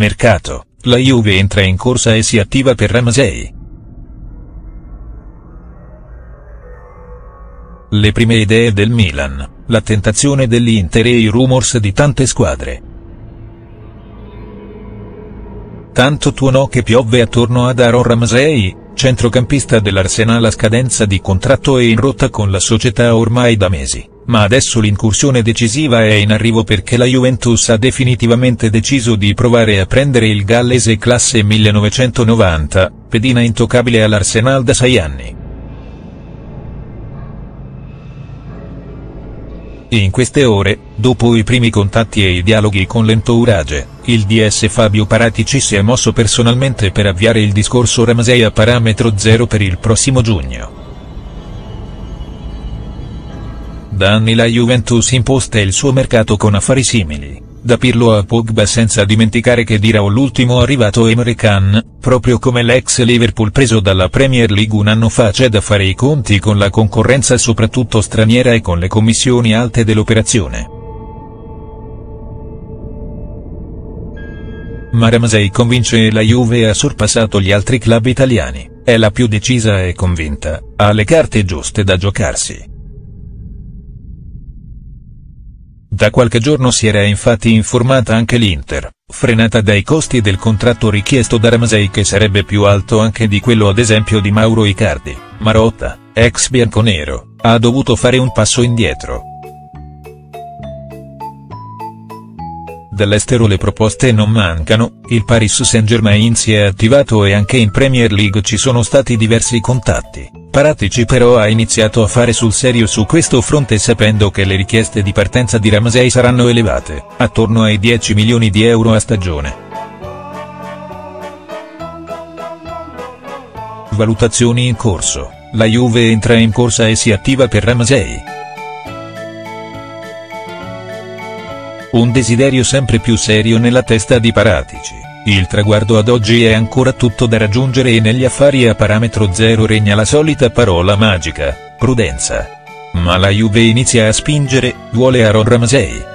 mercato, la Juve entra in corsa e si attiva per Ramsey. Le prime idee del Milan, la tentazione dell'Inter e i rumors di tante squadre. Tanto tuonò che piove attorno ad Aaron Ramsey, centrocampista dell'Arsenal a scadenza di contratto e in rotta con la società ormai da mesi, ma adesso l'incursione decisiva è in arrivo perché la Juventus ha definitivamente deciso di provare a prendere il gallese classe 1990, pedina intoccabile all'Arsenal da 6 anni. In queste ore, dopo i primi contatti e i dialoghi con l'entourage, il DS Fabio Paratici si è mosso personalmente per avviare il discorso Ramsey a parametro zero per il prossimo giugno. Da anni la Juventus imposta il suo mercato con affari simili, da Pirlo a Pogba, senza dimenticare che dirà l'ultimo arrivato Emre Can, proprio come l'ex Liverpool preso dalla Premier League un anno fa. C'è da fare i conti con la concorrenza soprattutto straniera e con le commissioni alte dell'operazione. Ma Ramsey convince e la Juve ha sorpassato gli altri club italiani, è la più decisa e convinta, ha le carte giuste da giocarsi. Da qualche giorno si era infatti informata anche l'Inter, frenata dai costi del contratto richiesto da Ramsey, che sarebbe più alto anche di quello ad esempio di Mauro Icardi. Marotta, ex bianconero, ha dovuto fare un passo indietro. Dall'estero le proposte non mancano, il Paris Saint-Germain si è attivato e anche in Premier League ci sono stati diversi contatti. Paratici però ha iniziato a fare sul serio su questo fronte, sapendo che le richieste di partenza di Ramsey saranno elevate, attorno ai 10 milioni di euro a stagione. Valutazioni in corso, la Juve entra in corsa e si attiva per Ramsey. Un desiderio sempre più serio nella testa di Paratici. Il traguardo ad oggi è ancora tutto da raggiungere e negli affari a parametro zero regna la solita parola magica, prudenza. Ma la Juve inizia a spingere, vuole Aaron Ramsey.